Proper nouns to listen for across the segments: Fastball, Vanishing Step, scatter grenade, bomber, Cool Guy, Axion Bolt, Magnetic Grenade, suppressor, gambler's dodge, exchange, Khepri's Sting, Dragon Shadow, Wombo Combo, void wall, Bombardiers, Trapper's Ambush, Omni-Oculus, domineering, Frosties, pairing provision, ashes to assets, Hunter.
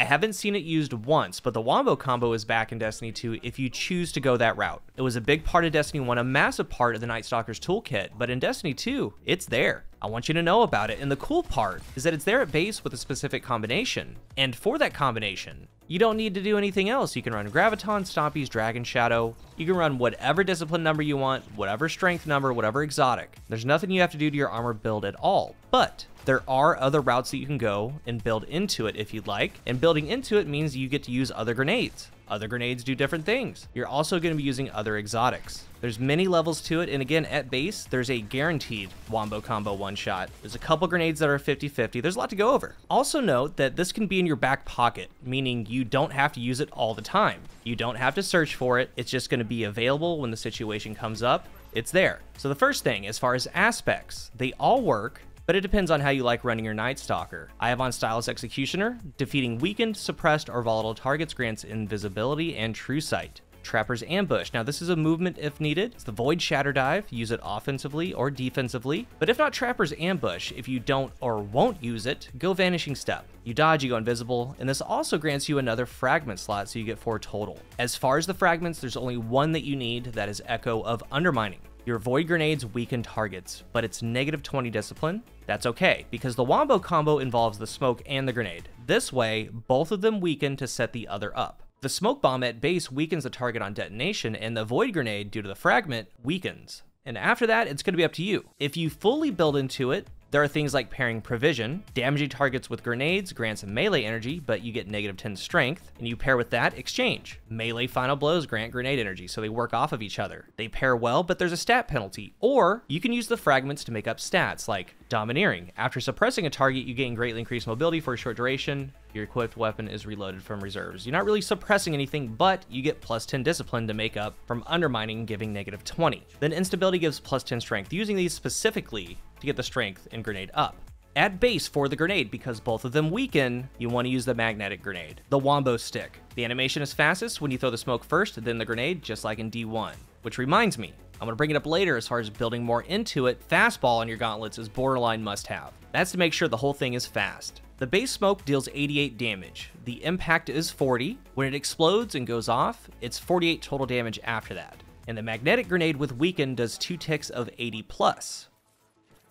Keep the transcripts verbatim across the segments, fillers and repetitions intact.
I haven't seen it used once, but the Wombo Combo is back in Destiny two if you choose to go that route. It was a big part of Destiny one, a massive part of the Nightstalker's toolkit, but in Destiny two, it's there. I want you to know about it, and the cool part is that it's there at base with a specific combination. And for that combination, you don't need to do anything else. You can run Graviton, Stompees, Dragon Shadow. You can run whatever discipline number you want, whatever strength number, whatever exotic. There's nothing you have to do to your armor build at all, but there are other routes that you can go and build into it if you'd like, and building into it means you get to use other grenades. Other grenades do different things. You're also going to be using other exotics. There's many levels to it, and again, at base, there's a guaranteed Wombo Combo one-shot. There's a couple grenades that are fifty fifty. There's a lot to go over. Also note that this can be in your back pocket, meaning you don't have to use it all the time. You don't have to search for it. It's just going to be available when the situation comes up. It's there. So the first thing, as far as aspects, they all work, but it depends on how you like running your Nightstalker. I have on Stylus Executioner, defeating weakened, suppressed, or volatile targets grants invisibility and true sight. Trapper's Ambush. Now this is a movement if needed. It's the Void Shatter Dive. Use it offensively or defensively. But if not Trapper's Ambush, if you don't or won't use it, go Vanishing Step. You dodge, you go invisible, and this also grants you another fragment slot, so you get four total. As far as the fragments, there's only one that you need, that is Echo of Undermining. Your Void Grenades weaken targets, but it's negative twenty discipline. That's okay, because the Wombo Combo involves the smoke and the grenade. This way, both of them weaken to set the other up. The smoke bomb at base weakens the target on detonation, and the Void Grenade, due to the fragment, weakens. And after that, it's going to be up to you. If you fully build into it, there are things like pairing provision. Damaging targets with grenades grants melee energy, but you get negative ten strength. And you pair with that exchange. Melee final blows grant grenade energy, so they work off of each other. They pair well, but there's a stat penalty. Or you can use the fragments to make up stats, like domineering. After suppressing a target, you gain greatly increased mobility for a short duration. Your equipped weapon is reloaded from reserves. You're not really suppressing anything, but you get plus ten discipline to make up from undermining, giving negative twenty. Then instability gives plus ten strength, using these specifically to get the strength and grenade up. At base for the grenade, because both of them weaken, you want to use the Magnetic Grenade, the Wombo Stick. The animation is fastest when you throw the smoke first, then the grenade, just like in D one. Which reminds me, I'm going to bring it up later as far as building more into it, Fastball on your gauntlets is borderline must-have. That's to make sure the whole thing is fast. The base smoke deals eighty-eight damage. The impact is forty. When it explodes and goes off, it's forty-eight total damage after that. And the Magnetic Grenade with Weaken does two ticks of eighty plus.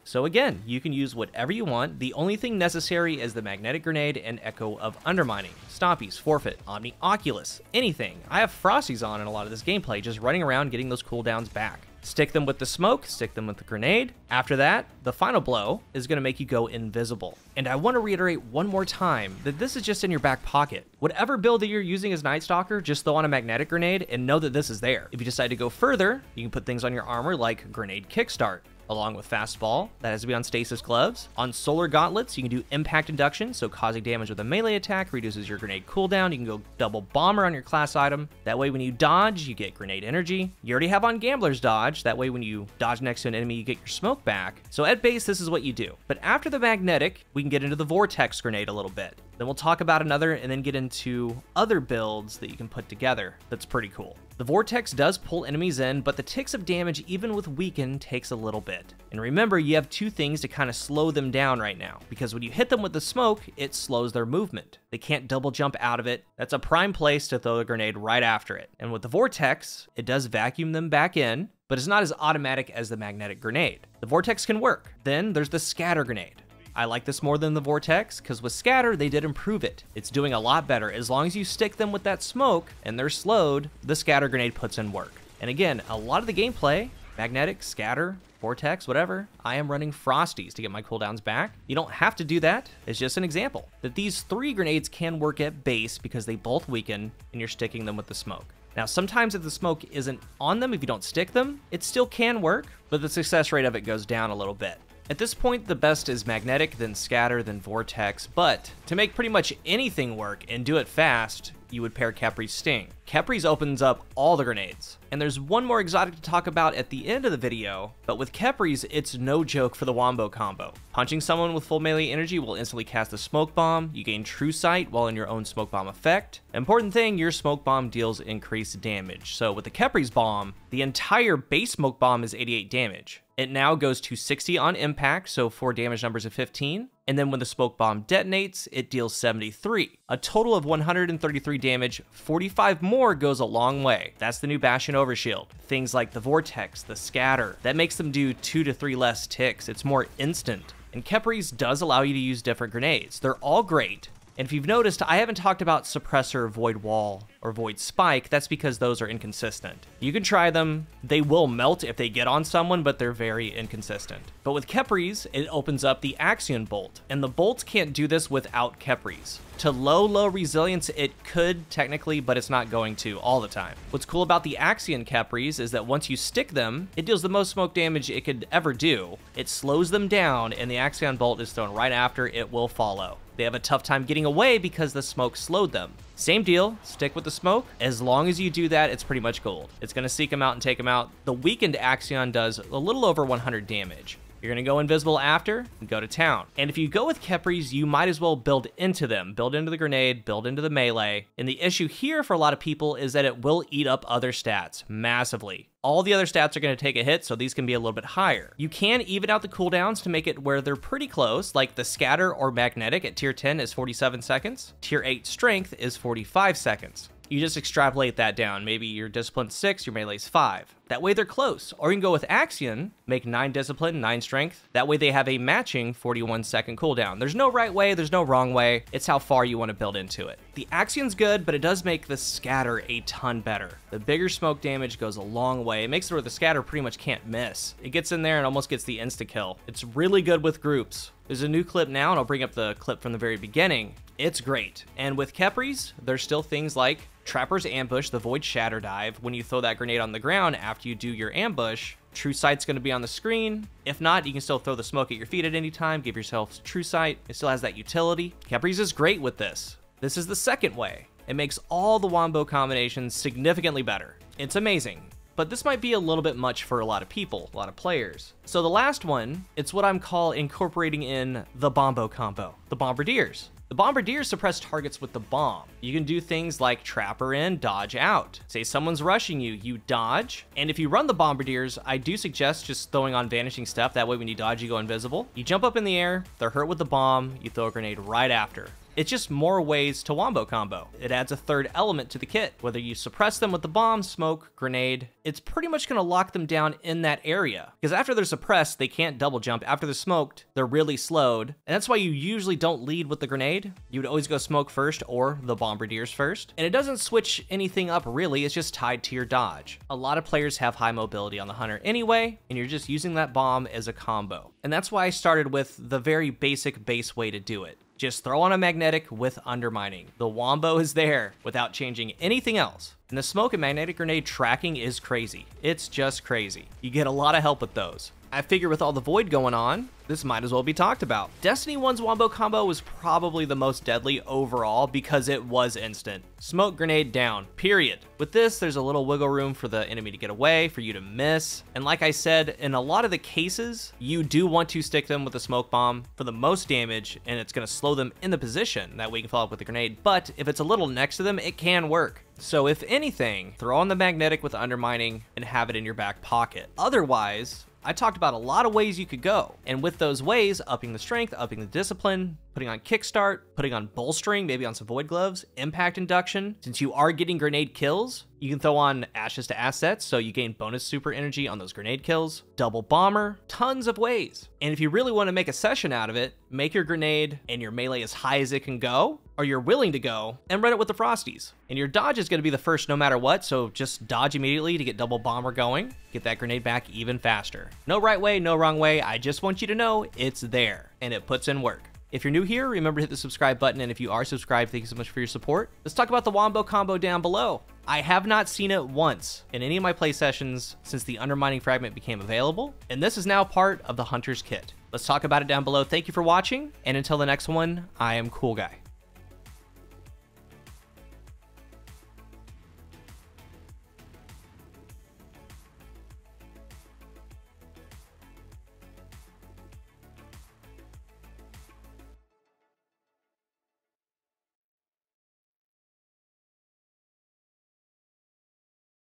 So again, you can use whatever you want. The only thing necessary is the Magnetic Grenade and Echo of Undermining, Stompees, Forfeit, Omni-Oculus, anything. I have Frosties on in a lot of this gameplay, just running around getting those cooldowns back. Stick them with the smoke, stick them with the grenade. After that, the final blow is going to make you go invisible. And I want to reiterate one more time that this is just in your back pocket. Whatever build that you're using as Nightstalker, just throw on a Magnetic Grenade and know that this is there. If you decide to go further, you can put things on your armor like Grenade Kickstart, along with Fastball, that has to be on Stasis Gloves. On Solar Gauntlets, you can do Impact Induction, so causing damage with a melee attack reduces your grenade cooldown. You can go double Bomber on your class item. That way when you dodge, you get grenade energy. You already have on Gambler's Dodge, that way when you dodge next to an enemy, you get your smoke back. So at base, this is what you do. But after the Magnetic, we can get into the Vortex Grenade a little bit. Then we'll talk about another and then get into other builds that you can put together. That's pretty cool. The Vortex does pull enemies in, but the ticks of damage, even with Weaken, takes a little bit. And remember, you have two things to kind of slow them down right now, because when you hit them with the smoke, it slows their movement. They can't double jump out of it. That's a prime place to throw the grenade right after it. And with the Vortex, it does vacuum them back in, but it's not as automatic as the Magnetic Grenade. The Vortex can work. Then there's the Scatter Grenade. I like this more than the Vortex, because with Scatter, they did improve it. It's doing a lot better. As long as you stick them with that smoke and they're slowed, the Scatter Grenade puts in work. And again, a lot of the gameplay, Magnetic, Scatter, Vortex, whatever, I am running Frosties to get my cooldowns back. You don't have to do that. It's just an example that these three grenades can work at base because they both weaken and you're sticking them with the smoke. Now, sometimes if the smoke isn't on them, if you don't stick them, it still can work, but the success rate of it goes down a little bit. At this point, the best is Magnetic, then Scatter, then Vortex, but to make pretty much anything work and do it fast, you would pair Khepri's Sting. Khepri's opens up all the grenades, and there's one more exotic to talk about at the end of the video, but with Khepri's, it's no joke for the Wombo Combo. Punching someone with full melee energy will instantly cast a smoke bomb, you gain true sight while in your own smoke bomb effect. Important thing, your smoke bomb deals increased damage, so with the Khepri's bomb, the entire base smoke bomb is eighty-eight damage. It now goes to sixty on impact, so for damage numbers of fifteen, and then when the smoke bomb detonates, it deals seventy-three. A total of one hundred thirty-three damage, forty-five more goes a long way. That's the new Bastion Overshield. Things like the Vortex, the Scatter, that makes them do two to three less ticks. It's more instant. And Khepri's does allow you to use different grenades. They're all great. And if you've noticed, I haven't talked about Suppressor, Void Wall, or Void Spike. That's because those are inconsistent. You can try them. They will melt if they get on someone, but they're very inconsistent. But with Khepri's, it opens up the Axion Bolt. And the bolts can't do this without Khepri's. To low, low resilience, it could technically, but it's not going to all the time. What's cool about the Axion Khepri's is that once you stick them, it deals the most smoke damage it could ever do. It slows them down, and the Axion Bolt is thrown right after. It will follow. They have a tough time getting away because the smoke slowed them. Same deal, stick with the smoke. As long as you do that, it's pretty much gold. It's gonna seek them out and take them out. The weakened Axion does a little over one hundred damage. You're gonna go invisible after and go to town. And if you go with Khepri's, you might as well build into them. Build into the grenade, build into the melee. And the issue here for a lot of people is that it will eat up other stats massively. All the other stats are gonna take a hit, so these can be a little bit higher. You can even out the cooldowns to make it where they're pretty close, like the Scatter or Magnetic at tier ten is forty-seven seconds. Tier eight Strength is forty-five seconds. You just extrapolate that down. Maybe your Discipline's six, your Melee's five. That way they're close. Or you can go with Axion, make nine Discipline, nine Strength. That way they have a matching forty-one second cooldown. There's no right way, there's no wrong way. It's how far you want to build into it. The Axion's good, but it does make the Scatter a ton better. The bigger smoke damage goes a long way. It makes it where the Scatter pretty much can't miss. It gets in there and almost gets the insta-kill. It's really good with groups. There's a new clip now, and I'll bring up the clip from the very beginning. It's great. And with Khepri's, there's still things like Trapper's Ambush, the Void Shatter Dive. When you throw that grenade on the ground after you do your ambush, True Sight's gonna be on the screen. If not, you can still throw the smoke at your feet at any time, give yourself True Sight. It still has that utility. Khepri's is great with this. This is the second way. It makes all the Wombo combinations significantly better. It's amazing. But this might be a little bit much for a lot of people, a lot of players. So the last one, it's what I'm call incorporating in the Wombo Combo, the Bombardiers. The Bombardiers suppress targets with the bomb. You can do things like Trapper in, dodge out. Say someone's rushing you, you dodge. And if you run the Bombardiers, I do suggest just throwing on Vanishing Step. That way when you dodge, you go invisible. You jump up in the air, they're hurt with the bomb, you throw a grenade right after. It's just more ways to Wombo Combo. It adds a third element to the kit. Whether you suppress them with the bomb, smoke, grenade, it's pretty much gonna lock them down in that area. Because after they're suppressed, they can't double jump. After they're smoked, they're really slowed. And that's why you usually don't lead with the grenade. You would always go smoke first or the Bombardiers first. And it doesn't switch anything up really, it's just tied to your dodge. A lot of players have high mobility on the hunter anyway, and you're just using that bomb as a combo. And that's why I started with the very basic base way to do it. Just throw on a Magnetic with Undermining. The Wombo is there without changing anything else. And the smoke and Magnetic Grenade tracking is crazy. It's just crazy. You get a lot of help with those. I figure with all the void going on, this might as well be talked about. Destiny one's Wombo Combo was probably the most deadly overall because it was instant. Smoke grenade down, period. With this, there's a little wiggle room for the enemy to get away, for you to miss. And like I said, in a lot of the cases, you do want to stick them with a smoke bomb for the most damage, and it's gonna slow them in the position. That way you can follow up with the grenade. But if it's a little next to them, it can work. So if anything, throw on the Magnetic with Undermining and have it in your back pocket. Otherwise, I talked about a lot of ways you could go. And with those ways, upping the strength, upping the discipline, putting on kickstart, putting on bolstering, maybe on some void gloves, impact induction. Since you are getting grenade kills, you can throw on ashes to assets, so you gain bonus super energy on those grenade kills. Double bomber, tons of ways. And if you really want to make a session out of it, make your grenade and your melee as high as it can go, or you're willing to go, and run it with the Frosties. And your dodge is going to be the first no matter what, so just dodge immediately to get double bomber going. Get that grenade back even faster. No right way, no wrong way. I just want you to know it's there, and it puts in work. If you're new here, remember to hit the subscribe button, and if you are subscribed, thank you so much for your support. Let's talk about the Wombo Combo down below. I have not seen it once in any of my play sessions since the Undermining Fragment became available, and this is now part of the Hunter's Kit. Let's talk about it down below. Thank you for watching, and until the next one, I am Cool Guy.